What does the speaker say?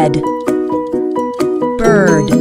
Red, bird.